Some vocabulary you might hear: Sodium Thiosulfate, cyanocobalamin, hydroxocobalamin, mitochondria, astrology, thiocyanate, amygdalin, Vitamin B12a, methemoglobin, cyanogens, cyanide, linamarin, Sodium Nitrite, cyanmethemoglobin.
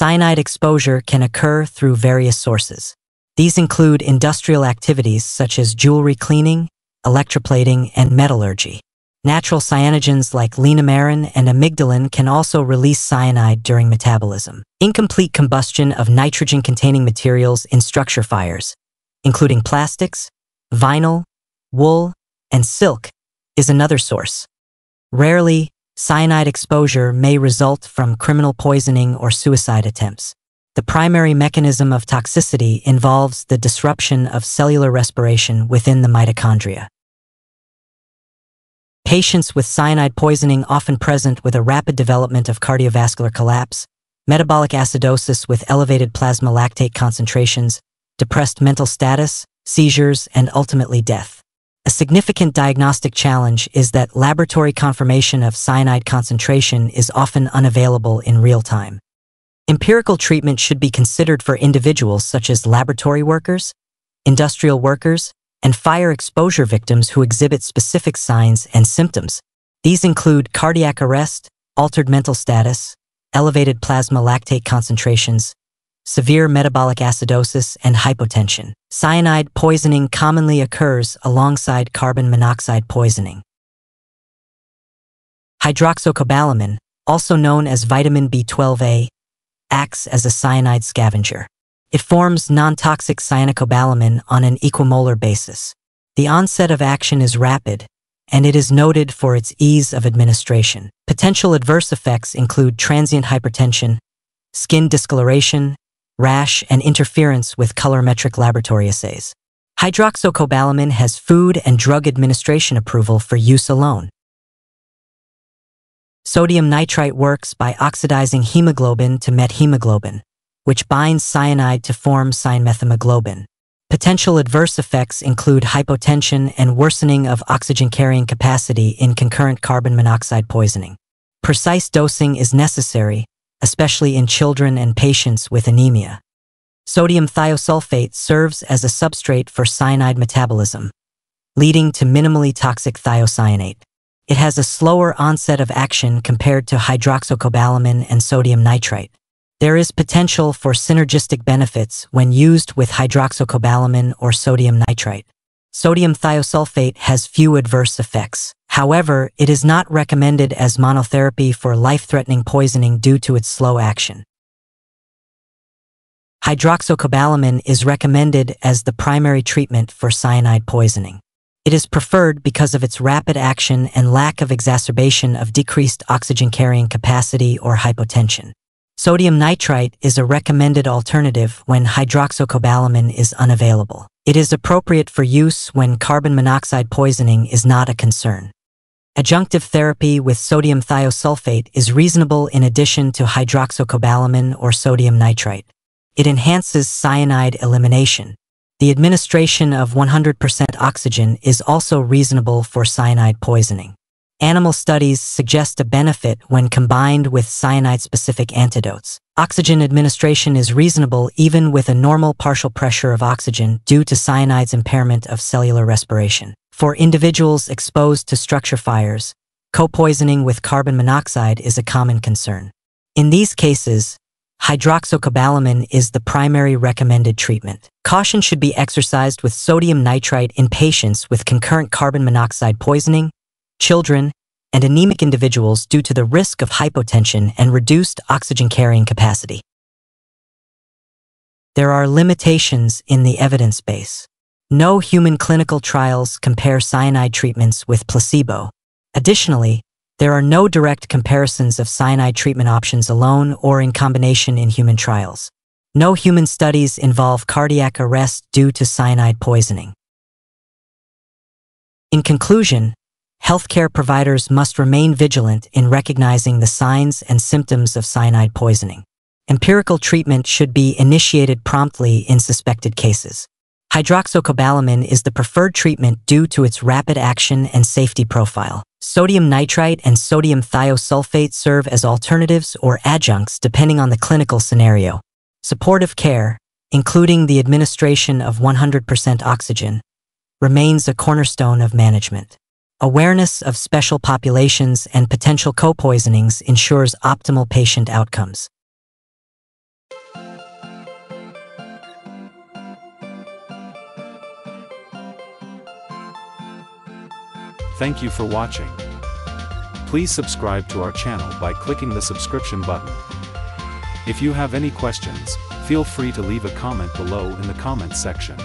Cyanide exposure can occur through various sources. These include industrial activities such as jewelry cleaning, electroplating, and metallurgy. Natural cyanogens like linamarin and amygdalin can also release cyanide during metabolism. Incomplete combustion of nitrogen-containing materials in structure fires, including plastics, vinyl, wool, and silk, is another source. Rarely, cyanide exposure may result from criminal poisoning or suicide attempts. The primary mechanism of toxicity involves the disruption of cellular respiration within the mitochondria. Patients with cyanide poisoning often present with a rapid development of cardiovascular collapse, metabolic acidosis with elevated plasma lactate concentrations, depressed mental status, seizures, and ultimately death. A significant diagnostic challenge is that laboratory confirmation of cyanide concentration is often unavailable in real time. Empirical treatment should be considered for individuals such as laboratory workers, industrial workers, and fire exposure victims who exhibit specific signs and symptoms. These include cardiac arrest, altered mental status, elevated plasma lactate concentrations, severe metabolic acidosis, and hypotension. Cyanide poisoning commonly occurs alongside carbon monoxide poisoning. Hydroxocobalamin, also known as vitamin B12A, acts as a cyanide scavenger. It forms non-toxic cyanocobalamin on an equimolar basis. The onset of action is rapid, and it is noted for its ease of administration. Potential adverse effects include transient hypertension, skin discoloration, rash, and interference with colorimetric laboratory assays. Hydroxocobalamin has Food and Drug Administration approval for use alone. Sodium nitrite works by oxidizing hemoglobin to methemoglobin, which binds cyanide to form cyanmethemoglobin. Potential adverse effects include hypotension and worsening of oxygen-carrying capacity in concurrent carbon monoxide poisoning. Precise dosing is necessary, especially in children and patients with anemia. Sodium thiosulfate serves as a substrate for cyanide metabolism, leading to minimally toxic thiocyanate. It has a slower onset of action compared to hydroxocobalamin and sodium nitrite. There is potential for synergistic benefits when used with hydroxocobalamin or sodium nitrite. Sodium thiosulfate has few adverse effects. However, it is not recommended as monotherapy for life-threatening poisoning due to its slow action. Hydroxocobalamin is recommended as the primary treatment for cyanide poisoning. It is preferred because of its rapid action and lack of exacerbation of decreased oxygen-carrying capacity or hypotension. Sodium nitrite is a recommended alternative when hydroxocobalamin is unavailable. It is appropriate for use when carbon monoxide poisoning is not a concern. Adjunctive therapy with sodium thiosulfate is reasonable in addition to hydroxocobalamin or sodium nitrite. It enhances cyanide elimination. The administration of 100% oxygen is also reasonable for cyanide poisoning. Animal studies suggest a benefit when combined with cyanide-specific antidotes. Oxygen administration is reasonable even with a normal partial pressure of oxygen due to cyanide's impairment of cellular respiration. For individuals exposed to structure fires, co-poisoning with carbon monoxide is a common concern. In these cases, hydroxocobalamin is the primary recommended treatment. Caution should be exercised with sodium nitrite in patients with concurrent carbon monoxide poisoning, children, and anemic individuals due to the risk of hypotension and reduced oxygen-carrying capacity. There are limitations in the evidence base. No human clinical trials compare cyanide treatments with placebo. Additionally, there are no direct comparisons of cyanide treatment options alone or in combination in human trials. No human studies involve cardiac arrest due to cyanide poisoning. In conclusion, healthcare providers must remain vigilant in recognizing the signs and symptoms of cyanide poisoning. Empirical treatment should be initiated promptly in suspected cases. Hydroxocobalamin is the preferred treatment due to its rapid action and safety profile. Sodium nitrite and sodium thiosulfate serve as alternatives or adjuncts depending on the clinical scenario. Supportive care, including the administration of 100% oxygen, remains a cornerstone of management. Awareness of special populations and potential co-poisonings ensures optimal patient outcomes. Thank you for watching. Please subscribe to our channel by clicking the subscription button. If you have any questions, feel free to leave a comment below in the comment section.